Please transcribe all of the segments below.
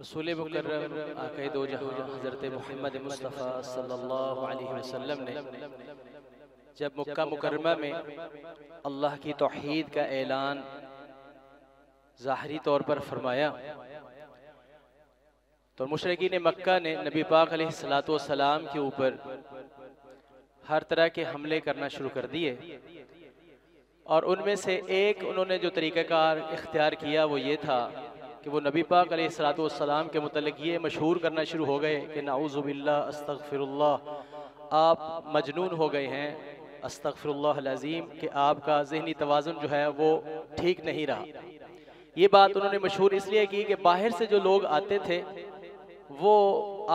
रसूल मुकर्रम आक़ाए दो जहां हज़रत मोहम्मद मुस्तफ़ा सल्लल्लाहु अलैहि वसल्लम ने जब मक्का मुकर्रमा में अल्लाह की तौहीद का ऐलान ज़ाहरी तौर पर फरमाया तो मुशरिकीन मक्का ने नबी पाक अलैहिस्सलातु वस्सलाम के ऊपर हर तरह के हमले करना शुरू कर दिए। और उनमें से एक उन्होंने जो तरीक़ाकार इख्तियार किया वो ये था कि वो नबी पाक अलैहिस्सलातु वस्सलाम के मुतल्लिक़ ये मशहूर करना शुरू हो गए कि नाऊज़ु बिल्लाह अस्तग़फिरुल्लाह आप मजनून हो गए हैं, अस्तग़फिरुल्लाह अज़ीम कि आपका ज़हनी तवाज़ुन जो है वो ठीक नहीं रहा। ये बात उन्होंने मशहूर इसलिए की कि बाहर से जो लोग आते थे वो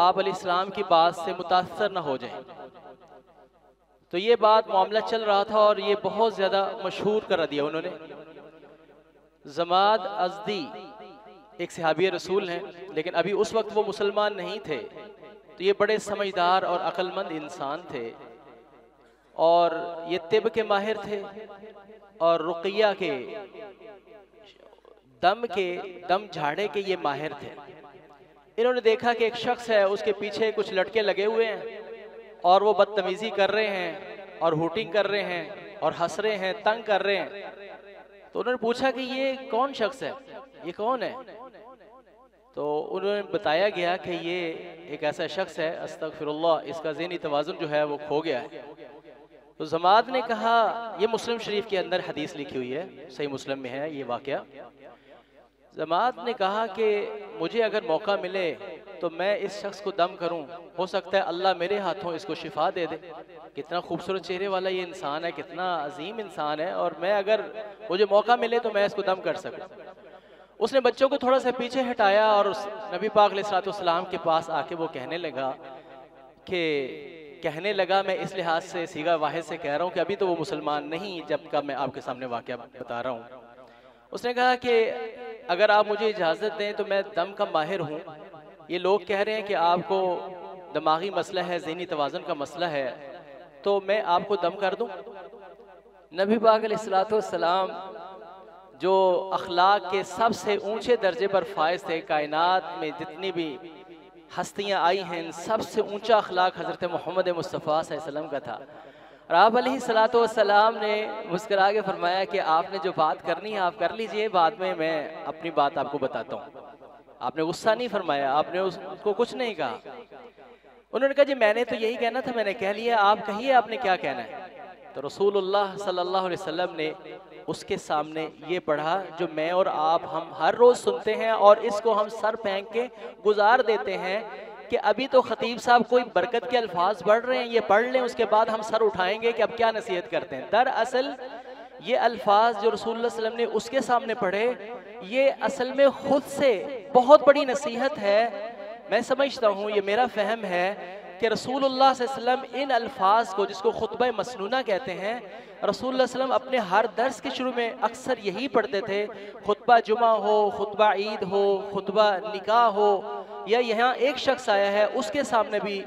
आप अलैहिस्सलाम की बात से मुतासर ना हो जाए, तो ये बात मामला चल रहा था और ये बहुत ज़्यादा मशहूर करा दिया उन्होंने। ज़माद अज़दी एक सहाबी रसूल हैं लेकिन अभी उस वक्त वो मुसलमान नहीं थे, तो ये बड़े समझदार और अक्लमंद इंसान थे और ये तिब के माहिर थे और रुकिया के दम झाड़े के ये माहिर थे। इन्होंने देखा कि एक शख्स है उसके पीछे कुछ लटके लगे हुए हैं और वो बदतमीजी कर रहे हैं और हुटिंग कर रहे हैं और हंस रहे हैं, तंग कर रहे हैं। तो उन्होंने पूछा कि ये कौन शख्स है, ये कौन है? तो उन्होंने बताया गया कि ये एक ऐसा शख्स है अस्तग़फिरुल्लाह इसका ज़हनी तवाज़ुन जो है वो खो गया है। तो ज़माद ने कहा, ये मुस्लिम शरीफ के अंदर हदीस लिखी हुई है, सही मुस्लिम में है ये वाक़या। ज़माद ने कहा कि मुझे अगर मौका मिले तो मैं इस शख्स को दम करूं, हो सकता है अल्लाह मेरे हाथों इसको शिफा दे दे। कितना खूबसूरत चेहरे वाला ये इंसान है, कितना अजीम इंसान है, और मैं अगर मुझे मौका मिले तो मैं इसको दम कर सकूं। उसने बच्चों को थोड़ा सा पीछे हटाया और उस नबी पाक अलैहिस्सलाम के पास आके वो कहने लगा मैं इस लिहाज से सीगा वाहिद से कह रहा हूँ कि अभी तो वो मुसलमान नहीं जब का मैं आपके सामने वाक़या बता रहा हूँ। उसने कहा कि अगर आप मुझे इजाज़त दें तो मैं दम का माहिर हूँ, ये लोग कह रहे हैं कि आपको दिमागी मसला है, ज़हनी तवाज़ुन का मसला है, तो मैं आपको दम कर दूं। नबी पाक अलैहिस्सलाम जो अखलाक के सबसे ऊंचे दर्जे पर फायज थे, कायनात में जितनी भी हस्तियां आई हैं इन सबसे ऊंचा अखलाक हज़रत मोहम्मद मुस्तफ़ा सल्लल्लाहु अलैहि वसल्लम का था। और आप अलैहिस्सलाम ने मुस्करा के फरमाया कि आपने जो बात करनी है आप कर लीजिए, बाद में मैं अपनी बात आपको बताता हूँ। आपने गुस्सा नहीं फरमाया, आपने उसको कुछ नहीं कहा। उन्होंने कहा जी मैंने तो यही कहना था, मैंने कह लिया, आप कहिए आपने क्या कहना है। तो रसूलुल्लाह सल्लल्लाहु अलैहि वसल्लम ने उसके सामने ये पढ़ा जो मैं और आप हम हर रोज़ सुनते हैं और इसको हम सर फेंक के गुजार देते हैं कि अभी तो खतीब साहब कोई बरकत के अल्फाज पढ़ रहे हैं, ये पढ़ लें, उसके बाद हम सर उठाएंगे कि अब क्या नसीहत करते हैं। दरअसल ये अल्फाज जो रसूलुल्लाह सल्लल्लाहु अलैहि वसल्लम ने उसके सामने पढ़े ये असल में ख़ुद से बहुत बड़ी नसीहत है। मैं समझता हूँ, ये मेरा फहम है कि रसूलुल्लाह सल्लल्लाहु अलैहि वसल्लम इन अल्फाज को जिसको खुतबा मसनूना कहते हैं, रसूलुल्लाह सल्लल्लाहु अलैहि वसल्लम अपने हर दर्स के शुरू में अक्सर यही पढ़ते थे, खुतबा जुमा हो, खुतबा ईद हो, खुतबा निकाह हो, या यहाँ एक शख्स आया है उसके सामने भी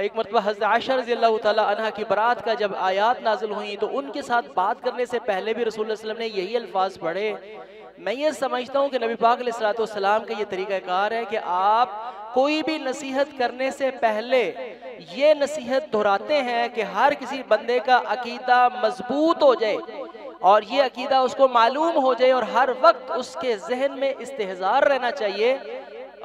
एक मरतबा हज़रत आयशा रज़ियल्लाहु तआला अन्हा की बरात का जब आयात नाजिल हुई तो उनके साथ बात करने से पहले भी रसूलुल्लाह सल्लल्लाहु अलैहि वसल्लम ने यही अल्फाज पढ़े। मैं ये समझता हूँ कि नबी पाक अलैहिस्सलातु वस्सलाम का ये तरीक़ाकार है कि आप कोई भी नसीहत करने से पहले ये नसीहत दोहराते हैं कि हर किसी बंदे का अकीदा मजबूत हो जाए और ये अकीदा उसको मालूम हो जाए और हर वक्त उसके जहन में इस्तेहज़ार रहना चाहिए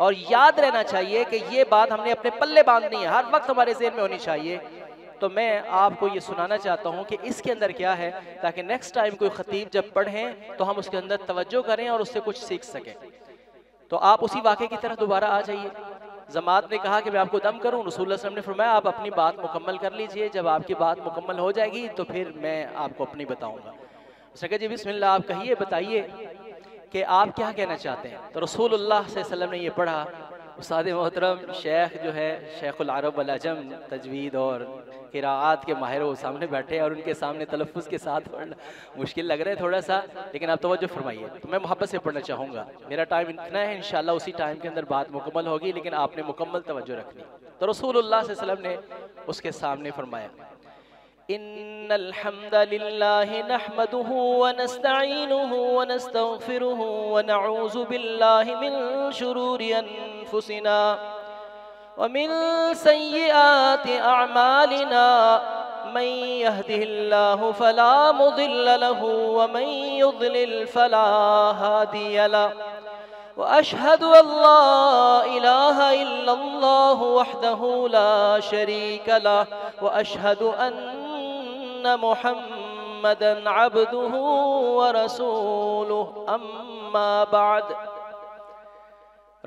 और याद रहना चाहिए कि ये बात हमने अपने पल्ले बांधनी है, हर वक्त हमारे ज़हन में होनी चाहिए। तो मैं आपको ये सुनाना चाहता हूँ कि इसके अंदर क्या है ताकि नेक्स्ट टाइम कोई ख़तीब जब पढ़ें तो हम उसके अंदर तवज्जो करें और उससे कुछ सीख सकें। तो आप उसी वाक़े की तरह दोबारा आ जाइए। ज़मात ने कहा कि मैं आपको दम करूँ, रसूलुल्लाह सल्लल्लाहु अलैहि वसल्लम ने फरमाया आप अपनी बात मुकम्मल कर लीजिए, जब आपकी बात मुकम्मल हो जाएगी तो फिर मैं आपको अपनी बताऊँगा। उसने कहा जी बिस्मिल्लाह आप कहिए, बताइए कि आप क्या कहना चाहते हैं। तो रसूलुल्लाह सल्लल्लाहु अलैहि वसल्लम ने ये पढ़ा। उस्ताद मोहतरम शेख जो है शेखुल अरब वल अजम तजवीद और किराआत के माहिर वो सामने बैठे और उनके सामने तलफ़ुज़ के साथ पढ़ना मुश्किल लग रहा है थोड़ा सा, लेकिन आप तवज्जो फरमाइए। तो मैं मोहब्बत से पढ़ना चाहूँगा, मेरा टाइम इतना है, इंशाल्लाह उसी टाइम के अंदर बात मुकम्मल होगी, लेकिन आपने मुकम्मल तवज्जो रखनी। तो रसूलुल्लाह सल्लल्लाहु अलैहि वसल्लम ने उसके सामने फरमाया इन्नल हम्दलिल्लाहि नहमदुहु व नस्तईनुहु व नस्तगफिरुहु व नऊज़ु बिल्लाहि मिन शुरूरि أنفسنا ومن سيئات أعمالنا من يهده الله فلا مضل له ومن يضلل فلا هادي له وأشهد أن لا إله إلا الله وحده لا شريك له وأشهد أن محمدا عبده ورسوله أما بعد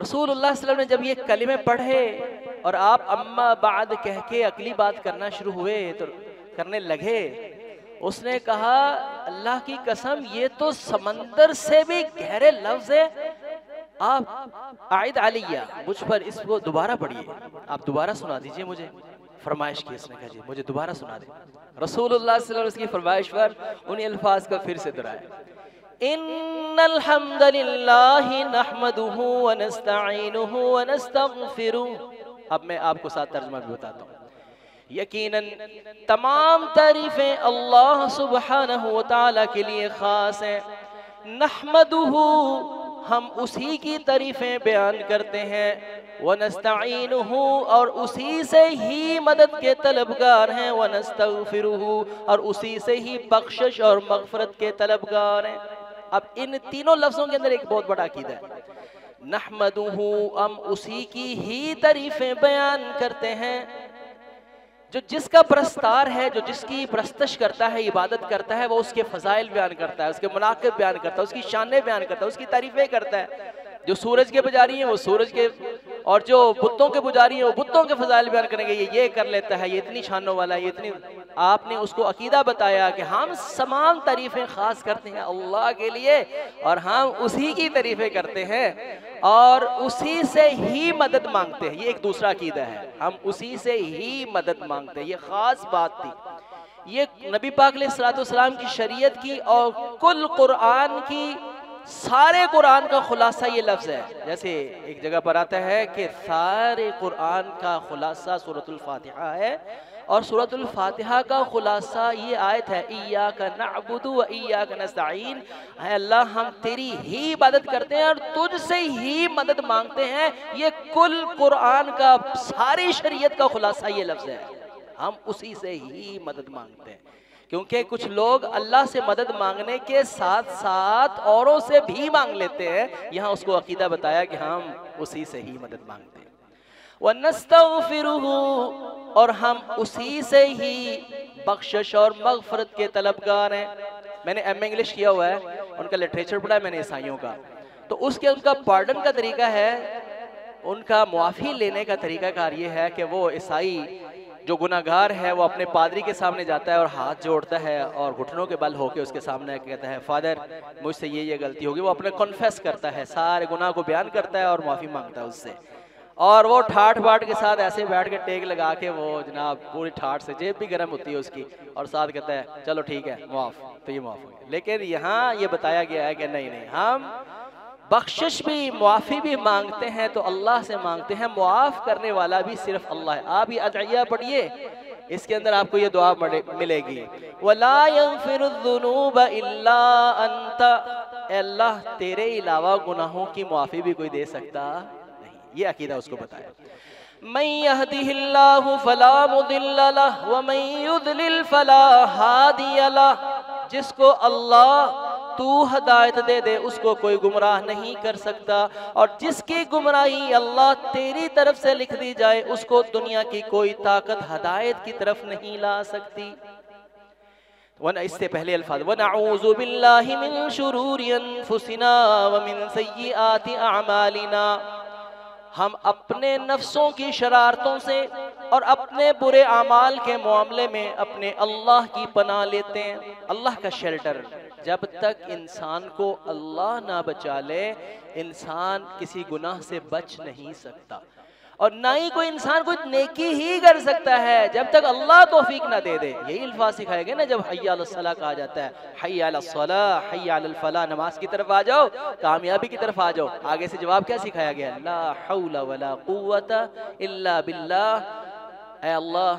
रसूल अल्लाह सल्लल्लाहु अलैहि वसल्लम ने जब ये कलिमे पढ़े और आप अम्मा बाद कह के अगली बात करना शुरू हुए तो करने लगे, उसने कहा अल्लाह की कसम ये तो समंदर से भी गहरे लफ्ज है। आप आयद आलिया मुझ पर इसको दोबारा पढ़िए, आप दोबारा सुना दीजिए मुझे, फरमाइश की। इसने कहा जी मुझे दोबारा सुना दे। रसूलुल्लाह सल्लल्लाहु अलैहि वसल्लम उसकी फरमाइश पर उन अल्फाज को फिर से दोहराया। इन्नल हम्दलिल्लाहि नहमदुहु व नस्तईनुहु व नस्तगफिरुहु। अब मैं आपको साथ तर्जुमा भी बताता हूँ। यकीनन तमाम तारीफें अल्लाह सुब्हानहु व तआला के लिए ख़ास हैं। नहमदुहु, हम उसी की तारीफें बयान करते हैं। व नस्तईनुहु, और उसी से ही मदद के तलबगार हैं। व नस्तगफिरुहु, और उसी से ही बख्शिश और मगफरत के तलबगार हैं। अब इन तीनों लफ्जों के अंदर एक बहुत बड़ा अकीदा है। नहमदुहु, हम उसी की ही तारीफें बयान करते हैं जो जिसका प्रस्तार है, जो जिसकी प्रस्तश करता है, इबादत करता है, वो उसके फजाइल बयान करता है, उसके मनाक़िब बयान करता है, उसकी शानें बयान करता है, उसकी तारीफें करता है। जो सूरज के पुजारी हैं वो सूरज के, और जो बुतों के पुजारी हैं वो बुतों के फजाइल बयान करेंगे। ये कर लेता है, ये इतनी शानों वाला है, ये इतनी। आपने उसको अकीदा बताया कि हम समान तारीफ़ें ख़ास करते हैं अल्लाह के लिए और हम उसी की तारीफ़ें करते हैं और उसी से ही मदद मांगते हैं। ये एक दूसरा अकीदा है, हम उसी से ही मदद मांगते हैं। ये ख़ास बात थी, ये नबी पाक अलैहिस्सलाम की शरीयत की और कुल कुरान की, सारे कुरान का खुलासा ये लफ्ज़ है। जैसे एक जगह पर आता है कि सारे कुरान का खुलासा सूरतुल फातिहा है और सूरतुल फातिहा का खुलासा ये आयत है, इय्याका नअबुदु व इय्याका नस्तईन। है अल्लाह, हम तेरी ही इबादत करते हैं और तुझसे ही मदद मांगते हैं। ये कुल कुरान का, सारी शरीयत का खुलासा ये लफ्ज़ है, हम उसी से ही मदद मांगते हैं। क्योंकि कुछ लोग अल्लाह से मदद मांगने के साथ साथ औरों से भी मांग लेते हैं। यहाँ उसको अकीदा बताया कि हम उसी से ही मदद मांगते हैं। वनस्तगफिरुहु, और हम उसी से ही बख्शिश और मगफरत के तलबगार हैं। मैंने एम ए इंग्लिश किया हुआ है, उनका लिटरेचर पढ़ा है मैंने ईसाइयों का, तो उसके उनका पार्डन का तरीका है, उनका मुआफ़ी लेने का तरीक़ाकार ये है कि वो ईसाई जो गुनाहगार है वो अपने पादरी के सामने जाता है और हाथ जोड़ता है और घुटनों के बल होकर उसके सामने कहता है, फादर मुझसे ये गलती होगी। वो अपने कॉन्फेस करता है, सारे गुनाह को बयान करता है और माफ़ी मांगता है उससे। और वो ठाठ बाट के साथ ऐसे बैठ के टेक लगा के, वो जनाब पूरी ठाठ से, जेब भी गर्म होती है उसकी, और साथ कहता है चलो ठीक है माफ़, तो ये माफ़ हो गया। लेकिन यहाँ ये बताया गया है कि नहीं, हम बख्शिश भी, मुआफ़ी भी मांगते हैं तो अल्लाह से मांगते हैं। मुआफ़ करने वाला भी सिर्फ अल्लाह है। आप ये अदइया पढ़िए, इसके अंदर आपको ये दुआ मिलेगी, वला यग़फिरुज़्ज़ुनूब इल्ला अंत। अल्लाह, तेरे अलावा गुनाहों की मुआफ़ी भी कोई दे सकता नहीं। ये अकीदा उसको बताया। मन यहदिहिल्लाहु फला मुदिल्ल लहु व मन युद्लिल फला हादिय लहु। जिसको अल्लाह तू हदायत दे दे उसको कोई गुमराह नहीं कर सकता, और जिसकी गुमराही अल्लाह तेरी तरफ से लिख दी जाए उसको दुनिया की कोई ताकत हदायत की तरफ नहीं ला सकती। वना, इससे पहले अल्फाज, वनऊज़ु बिल्लाहि मिन शुरूरि अनफुसिना व मिन सय्यिआति अमालिना। हम अपने नफ्सों की शरारतों से और अपने बुरे अमाल के मामले में अपने अल्लाह की पनाह लेते हैं, अल्लाह का शेल्टर। जब तक इंसान को अल्लाह ना बचा ले, इंसान किसी गुनाह से बच नहीं सकता और ना ही कोई इंसान कोई नेकी ही कर सकता है जब तक अल्लाह तौफीक ना दे दे। यही अल्फाज सिखाए गए ना, जब हय्या अल सलाह कहा जाता है, हय्या अल सलाह, हय्या अल फलाह, नमाज की तरफ आ जाओ, कामयाबी की तरफ आ जाओ। आगे से जवाब क्या सिखाया गया, ला हौला वला कुव्वता इल्ला बिल्लाह। ऐ अल्लाह,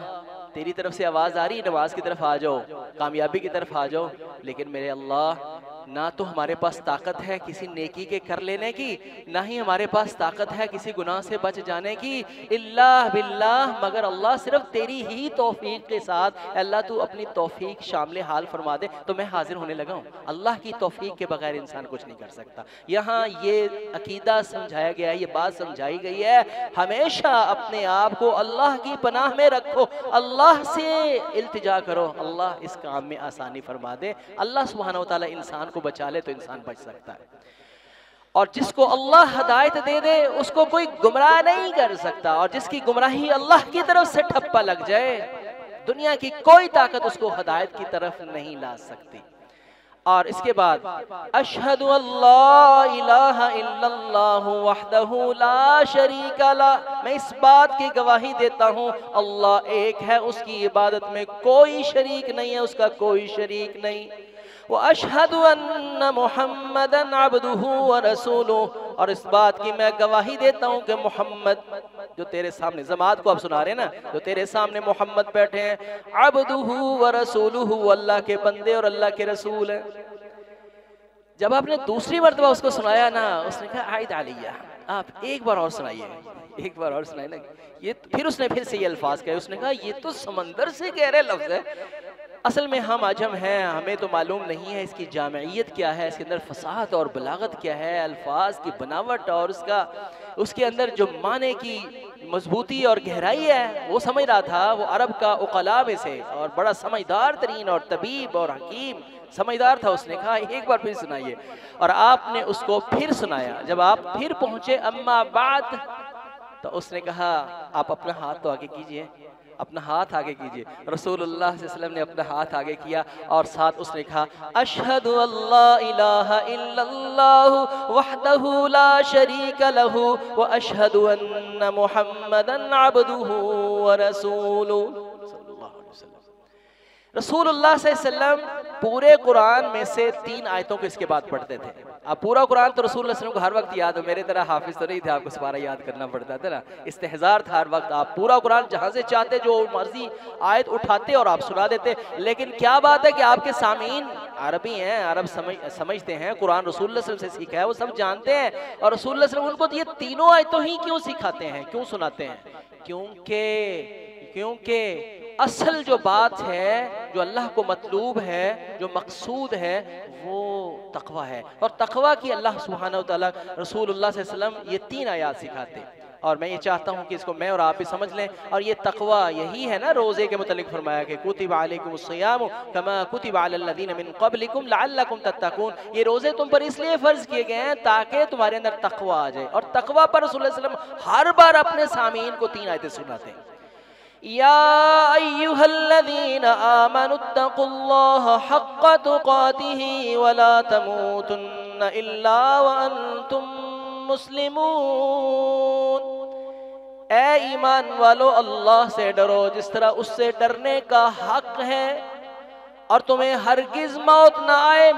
तेरी तरफ से आवाज़ आ रही है, नमाज की तरफ आ जाओ, कामयाबी की तरफ आ जाओ, लेकिन मेरे अल्लाह ना तो हमारे पास ताकत है किसी नेकी के कर लेने की, ना ही हमारे पास ताकत है किसी गुनाह से बच जाने की, इल्ला बिल्लाह, मगर अल्लाह सिर्फ तेरी ही तौफीक के साथ। अल्लाह तू अपनी तौफीक शामिल हाल फरमा दे तो मैं हाजिर होने लगा हूँ। अल्लाह की तौफीक के बगैर इंसान कुछ नहीं कर सकता। यहाँ ये अकीदा समझाया गया है, ये बात समझाई गई है। हमेशा अपने आप को अल्लाह की पनाह में रखो, अल्लाह से इल्तिजा करो, अल्लाह इस काम में आसानी फरमा दे। अल्लाह सुब्हानहू तआला इंसान को बचा ले तो इंसान बच सकता है, और जिसको अल्लाह हदायत दे दे उसको कोई गुमराह नहीं कर सकता, और जिसकी गुमराही अल्लाह की तरफ से ठप्पा लग जाए दुनिया की कोई ताकत उसको हदायत की तरफ नहीं ला सकती। और इसके बाद अशहदु अल्ला इलाहा इल्लल्लाहु वहदहु ला शरीका ला, मैं इस बात की गवाही देता हूँ अल्लाह एक है, उसकी इबादत में कोई शरीक नहीं है, उसका कोई शरीक नहीं। व अशहदु अन्न मुहम्मदन अब्दुहु व रसूलुहु, और इस बात की मैं गवाही देता हूँ कि मोहम्मद जो तेरे सामने, जमात को आप सुना रहे हैं ना, जो तेरे सामने मोहम्मद बैठे हैं, अब्दुहु व रसूलुहु, अल्लाह के बंदे और अल्लाह के रसूल हैं। जब आपने दूसरी मरतबा उसको सुनाया ना, उसने कहा आयद आलिया, आप एक बार और सुनाइए, एक बार और सुनाए ना ये। फिर उसने फिर से ये अल्फाज कहे, उसने कहा ये तो समंदर से गहरे लफ्ज है। असल में हम अजम हैं, हमें तो मालूम नहीं है इसकी जामियत क्या है, इसके अंदर फसाहत और बलागत क्या है, अल्फाज की बनावट और उसका उसके अंदर जो माने की मजबूती और गहराई है। वो समझ रहा था वो अरब का उकला में से, और बड़ा समझदार तरीन और तबीब और हकीम समझदार था। उसने कहा एक बार फिर सुनाइए, और आपने उसको फिर सुनाया। जब आप फिर पहुँचे अम्मा बाद, तो उसने कहा आप अपना हाथ तो आगे कीजिए, अपना हाथ आगे कीजिए। रसूलुल्लाह सल्लल्लाहु अलैहि वसल्लम ने अपना हाथ आगे किया, और साथ उसने कहा अशहदु अल्ला इलाहा इल्लल्लाहु वहदहु ला शरीका लहु व अशहदु अन्न मुहम्मदन अब्दुहु व रसूलुहु सल्लल्लाहु अलैहि वसल्लम। रसूलुल्लाह सल्लल्लाहु अलैहि वसल्लम पूरे कुरान में से 3 आयतों को इसके बाद पढ़ते थे। अब पूरा कुरान तो रसूल वसल्लम को हर वक्त याद हो, मेरे तरह हाफिज तो नहीं थे, आपको सारा याद करना पड़ता था ना, इस्तेहज़ार था हर वक्त। आप पूरा कुरान जहाँ से चाहते जो मर्जी आयत उठाते और आप सुना देते। लेकिन क्या बात है कि आपके सामीन अरबी हैं, अरब समझते हैं, कुरान रसूल वसल्लम से सीखा है, वो सब जानते हैं। और रसूल वसल्लम उनको तो ये 3 आयतों ही क्यों सिखाते हैं, क्यों सुनाते हैं? क्योंकि असल जो बात है, जो अल्लाह को मतलूब है, जो मकसूद है, वो तकवा है। और तकवा की अल्लाह सुब्हानहू व तआला रसूलुल्लाह सल्लल्लाहु अलैहि वसल्लम ये 3 आयत सिखाते हैं। और मैं ये चाहता हूँ कि इसको मैं और आप भी समझ लें। और ये तकवा यही है ना, रोज़े के मुतल्लिक़ फरमाया कि कुतिब अलैकुमुस्सियाम कमा कुतिब अलल्लज़ीन मिन क़ब्लिकुम लअल्लकुम तत्तकून। ये रोज़े तुम पर इसलिए फ़र्ज़ किए गए हैं ताकि तुम्हारे अंदर तकवा आ जाए। और तकवा पर रसूल सल्लल्लाहु अलैहि वसल्लम हर बार अपने सामीन को 3 आयतें सुनाते हैं। या अय्युहल्लज़ीना आमनुत्तक़ुल्लाहा हक़्क़ तुक़ातिही वला तमूतुन्ना इल्ला व अंतुम मुस्लिमून। ऐ ईमान वालों, अल्लाह से डरो जिस तरह उससे डरने का हक़ है, और तुम्हें हरगिज़ मौत ना आए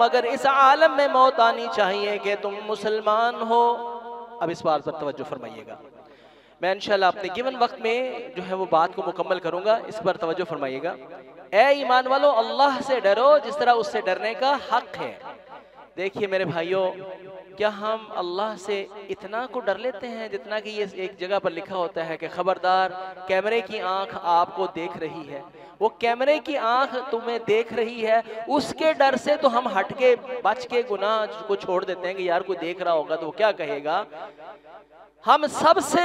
मगर इस आलम में मौत आनी चाहिए कि तुम मुसलमान हो। अब इस बात पर तवज्जो फरमाइएगा, मैं इंशाल्लाह अपने गिवन वक्त में जो है वो बात को मुकम्मल करूँगा, इस पर तवज्जो फरमाइएगा। ए ईमान वालों, अल्लाह से डरो जिस तरह उससे डरने का हक़ है। देखिए मेरे भाइयों, क्या हम अल्लाह से इतना को डर लेते हैं जितना कि ये एक जगह पर लिखा होता है कि ख़बरदार, कैमरे की आँख आपको देख रही है। वो कैमरे की आँख तुम्हें देख रही है, उसके डर से तो हम हट के बच के गुनाह को छोड़ देते हैं कि यार कोई देख रहा होगा तो वो क्या कहेगा। हम सबसे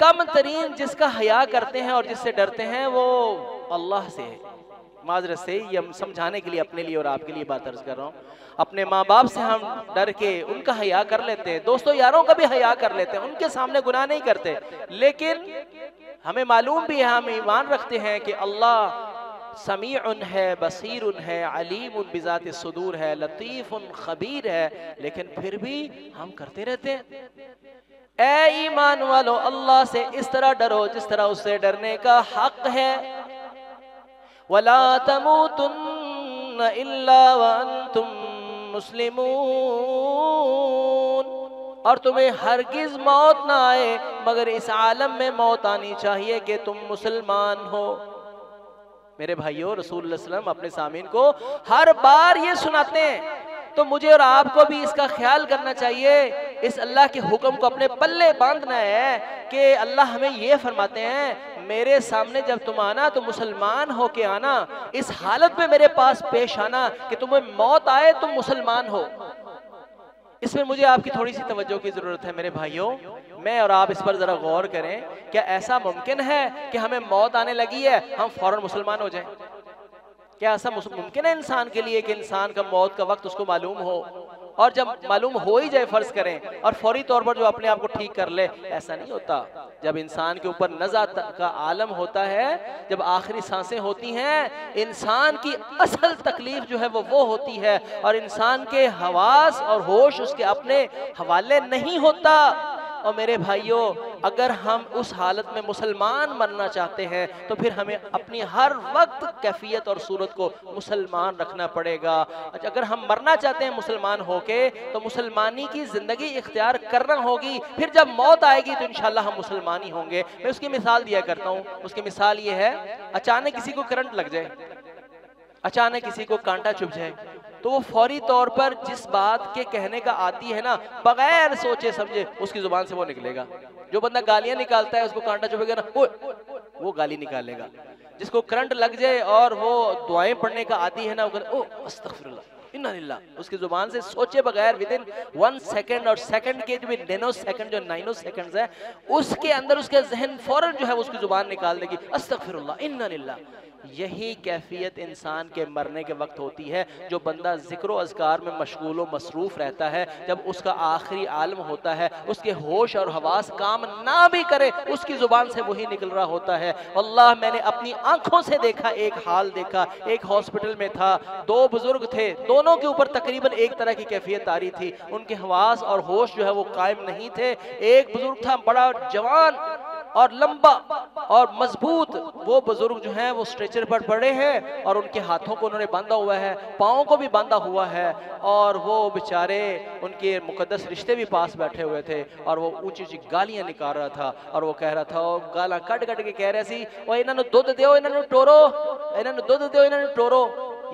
कम तरीन जिसका हया करते हैं और जिससे डरते हैं वो अल्लाह से है। माजरत से ये हम समझाने के लिए अपने लिए और आपके लिए बात अर्ज कर रहा हूँ। अपने माँ बाप से हम डर के उनका हया कर लेते हैं, दोस्तों यारों का भी हया कर लेते हैं, उनके सामने गुनाह नहीं करते। लेकिन हमें मालूम भी है, हम ईमान रखते हैं कि अल्लाह समीउन है, बसीरुन है, अलीमुन बिज़ाति सुदूर है, लतीफ़ुन खबीर है, लेकिन फिर भी हम करते रहते हैं। ऐ ईमान वालों, अल्लाह से इस तरह डरो जिस तरह उससे डरने का हक है। वला तमूतुन्ना इल्ला व अंतुम मुस्लिमून। और तुम्हें हरगिज़ मौत ना आए मगर इस आलम में मौत आनी चाहिए कि तुम मुसलमान हो। मेरे भाइयों, रसूल सल्लल्लाहु अलैहि वसल्लम अपने सामीन को हर बार ये सुनाते हैं। तो मुझे और आपको भी इसका ख्याल करना चाहिए। इस अल्लाह के हुक्म को अपने पल्ले बांधना है कि अल्लाह हमें ये फरमाते हैं, मेरे सामने जब तुम आना तो मुसलमान हो के आना, इस हालत में मेरे पास पेश आना कि तुम्हें मौत आए तुम मुसलमान हो। इसमें मुझे आपकी थोड़ी सी तवज्जो की ज़रूरत है मेरे भाइयों, मैं और आप इस पर ज़रा गौर करें। क्या ऐसा मुमकिन है कि हमें मौत आने लगी है हम फ़ौरन मुसलमान हो जाएं? क्या ऐसा मुमकिन है इंसान के लिए कि इंसान का मौत का वक्त उसको मालूम हो, और जब मालूम हो ही जाए फ़र्ज़ करें और फौरी तौर पर जो अपने आप को ठीक कर ले? ऐसा नहीं होता। जब इंसान के ऊपर नज़ा का आलम होता है, जब आखिरी सांसें होती हैं, इंसान की असल तकलीफ़ जो है वो होती है, और इंसान के हवास और होश उसके अपने हवाले नहीं होता। और मेरे भाइयों, अगर हम उस हालत में मुसलमान बनना चाहते हैं तो फिर हमें अपनी हर वक्त कैफियत और सूरत को मुसलमान रखना पड़ेगा। अगर हम मरना चाहते हैं मुसलमान होके तो मुसलमानी की ज़िंदगी इख्तियार करना होगी। फिर जब मौत आएगी तो इंशाल्लाह हम मुसलमान ही होंगे। मैं उसकी मिसाल दिया करता हूँ। उसकी मिसाल ये है, अचानक किसी को करंट लग जाए, अचानक किसी को कांटा चुभ जाए, तो वो फौरी तौर पर जिस बात के कहने का आती है ना, बगैर सोचे समझे उसकी जुबान से वो निकलेगा। जो बंदा गालियां निकालता है उसको कांटा चुभेगा ना, वो गाली निकालेगा। जिसको करंट लग जाए और वो दुआएं पढ़ने का आती है ना, वो ओ अस्तगफिरुल्लाह इन्ना लिल्लाह, उसकी जुबान से सोचे बगैर विदिन 1 सेकंड, और सेकंड के जो भी नैनो सेकंड, जो नाइनो सेकंड्स है, उसके अंदर उसके जहन फौरन जो है उसकी जुबान निकाल देगी अस्तगफिरुल्लाह इन्ना लिल्लाह। यही कैफियत इंसान के मरने के वक्त होती है। जो बंदा जिक्र अज़कार में मशगूल व मसरूफ़ रहता है, जब उसका आखिरी आलम होता है, उसके होश और हवास काम ना भी करे, उसकी ज़ुबान से वही निकल रहा होता है। अल्लाह, मैंने अपनी आँखों से देखा, एक हाल देखा। एक हॉस्पिटल में था, 2 बुज़ुर्ग थे, दोनों के ऊपर तकरीबन एक तरह की कैफियत आ रही थी। उनके हवास और होश जो है वो कायम नहीं थे। एक बुज़ुर्ग था बड़ा जवान और लंबा और मजबूत, वो बुजुर्ग जो हैं वो स्ट्रेचर पर पड़े हैं और उनके हाथों को उन्होंने बांधा हुआ है, पाँव को भी बांधा हुआ है, और वो बेचारे उनके मुकद्दस रिश्ते भी पास बैठे हुए थे, और वो ऊंची ऊंची गालियां निकाल रहा था, और वो कह रहा था, गाला कट कट के कह रहा सी, और इन्होंने दुध दो, इन्होंने टोरो, इन्होंने दुध दो, इन्होंने टोरो।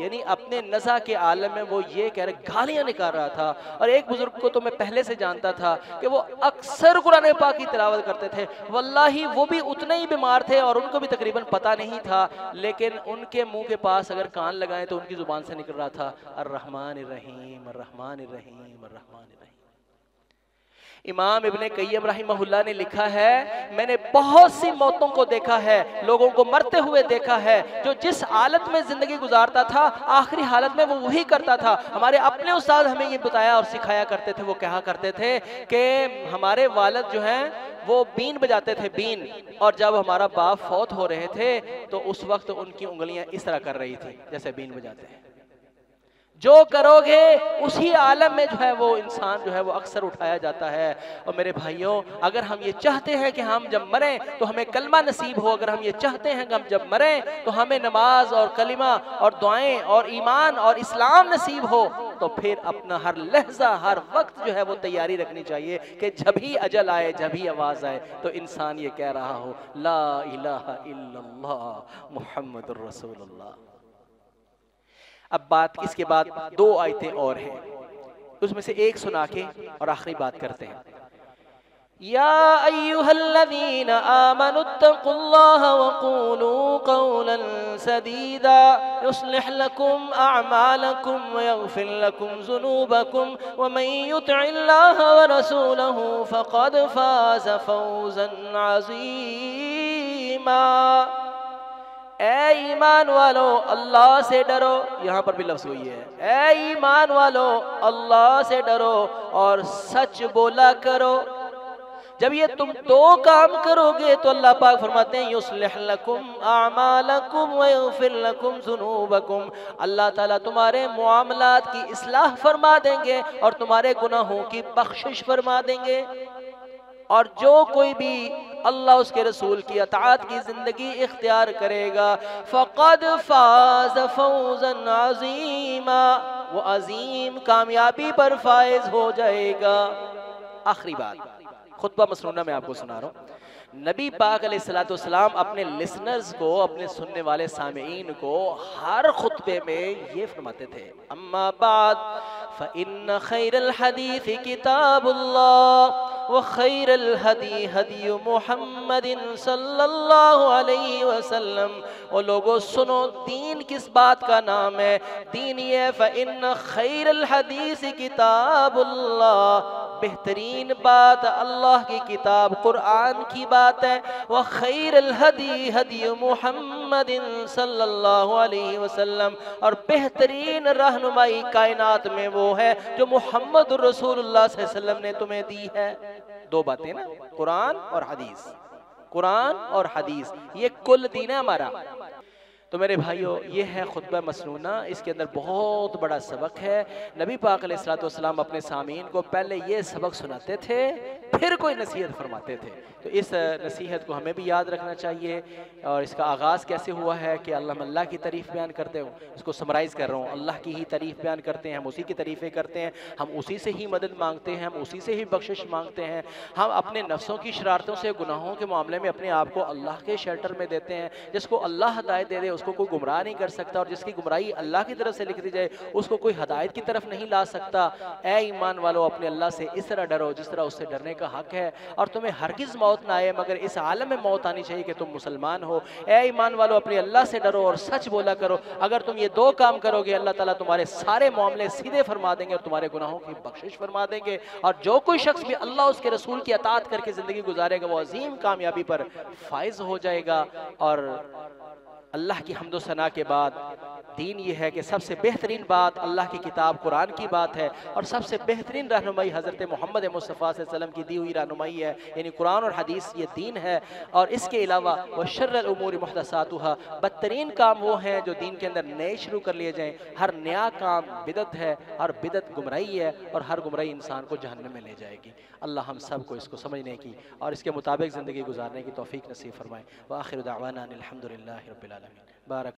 यानी अपने नज़ा के आलम में वो ये कह रहे, गालियाँ निकाल रहा था। और एक बुज़ुर्ग को तो मैं पहले से जानता था कि वो अक्सर कुरान पाक की तिलावत करते थे, वल्लाही वो भी उतने ही बीमार थे और उनको भी तकरीबन पता नहीं था, लेकिन उनके मुंह के पास अगर कान लगाएं तो उनकी ज़ुबान से निकल रहा था अर्रहमान अर्रहीम अर्रहमान अर्रहीम अर्रहमान अर्रहीम। इमाम इब्ने कय्यम रहमहुल्लाह ने लिखा है, मैंने बहुत सी मौतों को देखा है, लोगों को मरते हुए देखा है। जो जिस हालत में ज़िंदगी गुजारता था, आखिरी हालत में वो वही करता था। हमारे अपने उस्ताद हमें ये बताया और सिखाया करते थे। वो कहा करते थे कि हमारे वालिद जो हैं वो बीन बजाते थे, बीन, और जब हमारा बाप फौत हो रहे थे तो उस वक्त उनकी उंगलियाँ इस तरह कर रही थी जैसे बीन बजाते हैं। जो करोगे उसी आलम में जो है वो इंसान जो है वो अक्सर उठाया जाता है। और मेरे भाइयों, अगर हम ये चाहते हैं कि हम जब मरें तो हमें कलमा नसीब हो, अगर हम ये चाहते हैं कि हम जब मरें तो हमें नमाज और कलिमा और दुआएं और ईमान और इस्लाम नसीब हो, तो फिर अपना हर लहजा हर वक्त जो है वो तैयारी रखनी चाहिए कि जब ही अजल आए, जब ही आवाज़ आए, तो इंसान ये कह रहा हो ला इलाहा इल्लल्लाह मुहम्मदुर रसूलुल्लाह। अब बात इसके बाद 2 आयतें और हैं, उसमें से एक सुना के और आखिरी बात करते हैं। या अय्युहल्लज़ीना आमनुत्तकुल्लाह वक़ूलू क़ौलन सदीदा युस्लिह लकुम अअमालकुम वयग़फिर लकुम ज़ुनूबकुम वमन युति'िल्लाह वरसूलहू फ़क़द फ़ाज़ फ़ौज़न अज़ीमा। ए ईमान वालो, अल्लाह से डरो। यहाँ पर भी लफ्ज़ वही है, ए ईमान वालो, अल्लाह से डरो और सच बोला करो। जब ये तुम 2 काम करोगे तो अल्लाह पाक फरमाते हैं युस्लिह लकुम आमालकुम वयग़फिर लकुम ज़ुनूबकुम, अल्लाह ताला तुम्हारे मुआमलात की इस्लाह फरमा देंगे और तुम्हारे गुनाहों की बख्शिश फरमा देंगे। और जो कोई भी अल्लाह उसके रसूल की अताअत की ज़िंदगी इख्तियार करेगा फ़क़द फ़ाज़ फ़ौज़न अज़ीमा, वो अजीम कामयाबी पर फायज़ हो जाएगा। आखिरी बात खुतबा मसनूना में आपको सुना रहा हूँ। नबी पाक अलैहिस्सलाम अपने लिसनर्स को, अपने सुनने वाले सामीईन को हर खुतबे में ये फरमाते थे, अम्मा बाद فإن خير الحديث كتاب الله وخير الهدي هدي محمد صلى الله عليه وسلم। और लोगों सुनो, दीन किस बात का नाम है? दीन ये فإن خير الحديث كتاب الله, बेहतरीन बात अल्लाह की किताब कुरान की बात है। व खैरुल हदी हदी मुहम्मदिन सल्लल्लाहु अलैहि वसल्लम, और बेहतरीन रहनुमाई कायनात में वो है जो मोहम्मद रसूलुल्लाह सल्लल्लाहु अलैहि वसल्लम ने तुम्हें दी है। दो बातें ना, कुरान और हदीस, कुरान और हदीस, ये कुल दीन है हमारा। तो मेरे भाइयों, ये है खुतबा मसनूना। इसके अंदर बहुत बड़ा सबक है। नबी पाक अलैहिस्सलाम अपने सामीन को पहले ये सबक सुनाते थे, फिर कोई नसीहत फरमाते थे। तो इस नसीहत को हमें भी याद रखना चाहिए। और इसका आगाज़ कैसे हुआ है कि अल्लाह की तारीफ़ बयान करते हो, इसको समराइज़ कर रहा हूँ। अल्लाह की ही तारीफ़ बयान करते हैं, हम उसी की तारीफ़ें करते हैं, हम उसी से ही मदद मांगते हैं, हम उसी से ही बख्शिश मांगते हैं। हम अपने नफ्सों की शरारतों से, गुनाहों के मामले में अपने आप को अल्लाह के शेल्टर में देते हैं। जिसको अल्लाह हदायत दे दे उसको कोई गुमराह नहीं कर सकता, और जिसकी गुमराही अल्लाह की तरफ से लिख दी जाए उसको कोई हदायत की तरफ नहीं ला सकता। ए ईमान वालों, अपने अल्लाह से इस तरह डरो जिस तरह उससे डरने का हक है, और तुम्हें हरगिज़ मौत ना आए, मगर इस आलम में मौत आनी चाहिए कि तुम मुसलमान हो। ए ईमान वालों, अपने अल्लाह से डरो और सच बोला करो। अगर तुम ये दो काम करोगे, अल्लाह ताला तुम्हारे सारे मामले सीधे फरमा देंगे और तुम्हारे गुनाहों की बख्शिश फरमा देंगे। और जो कोई शख्स भी अल्लाह उसके रसूल की अतात करके ज़िंदगी गुजारेगा वो अजीम कामयाबी पर फाइज हो जाएगा। और अल्लाह की हम्दो सना के बाद दीन ये है कि सबसे बेहतरीन बात अल्लाह की किताब कुरान की बात है, और सबसे बेहतरीन रहनुमाई हज़रत मोहम्मद मुस्तफ़ा सल्लम की दी हुई रहनुमाई है, यानी कुरान और हदीस, ये दीन है। और इसके अलावा वह शर्रुल उमूर मुहदसातुहा, बदतरीन काम वो हैं जो दीन के अंदर नए शुरू कर लिए जाएँ। हर नया काम बिदत है, हर बिदत गुमराही है, और हर गुमराही इंसान को जहन्नम में ले जाएगी। अल्लाह हम सब को इसको समझने की और इसके मुताबिक ज़िंदगी गुजारने की तौफीक नसीब फरमाए। व आखिर दावाना अनिल हम्दुलिल्लाहि रब्बिल आलमीन। बारक।